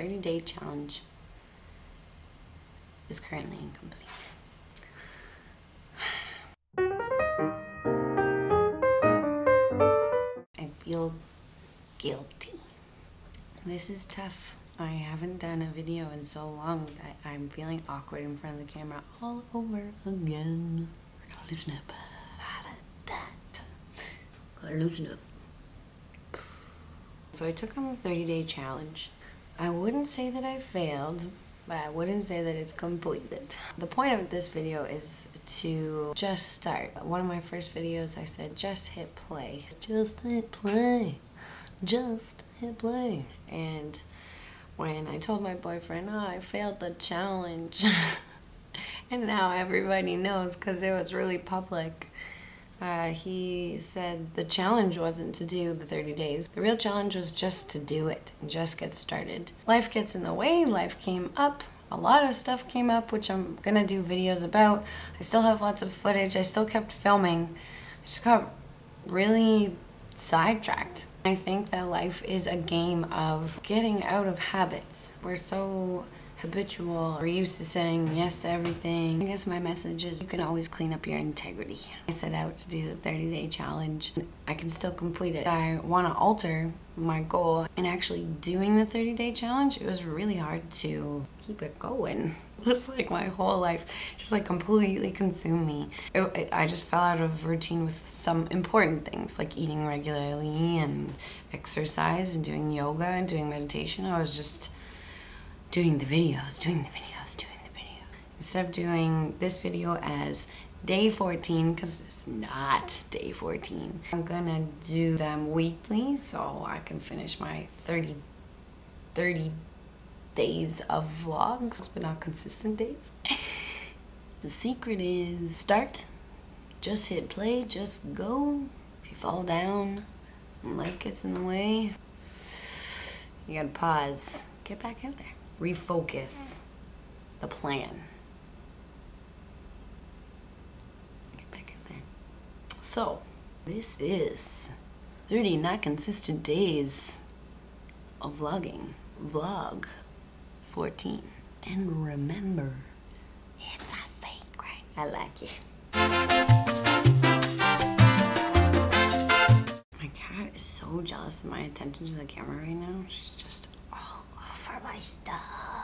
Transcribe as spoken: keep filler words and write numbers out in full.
thirty day challenge is currently incomplete. I feel guilty. This is tough. I haven't done a video in so long that I'm feeling awkward in front of the camera all over again. I gotta loosen up. Gotta loosen up. So I took on the thirty day challenge. I wouldn't say that I failed, but I wouldn't say that it's completed. The point of this video is to just start. One of my first videos I said, just hit play. Just hit play. Just hit play. And when I told my boyfriend, oh, I failed the challenge. And now everybody knows because it was really public. Uh, he said the challenge wasn't to do the thirty days. The real challenge was just to do it and just get started. Life gets in the way, life came up, a lot of stuff came up, which I'm gonna do videos about. I still have lots of footage, I still kept filming. I just got really sidetracked. I think that life is a game of getting out of habits. We're so habitual. We're used to saying yes to everything. I guess my message is you can always clean up your integrity. I set out to do the thirty day challenge. I can still complete it. I want to alter my goal. And actually doing the thirty day challenge, it was really hard to keep it going. It was like my whole life just like completely consumed me. It, it, I just fell out of routine with some important things like eating regularly and exercise and doing yoga and doing meditation. I was just doing the videos, doing the videos, doing the videos. Instead of doing this video as day fourteen, because it's not day fourteen, I'm gonna do them weekly so I can finish my thirty days of vlogs, but not consistent days. The secret is start, just hit play, just go. If you fall down and life gets in the way, you gotta pause, get back out there. Refocus the plan. Get back in there. So, this is thirty not consistent days of vlogging. Vlog fourteen. And remember, it's a secret. I like it. My cat is so jealous of my attention to the camera right now. She's just all over my stuff.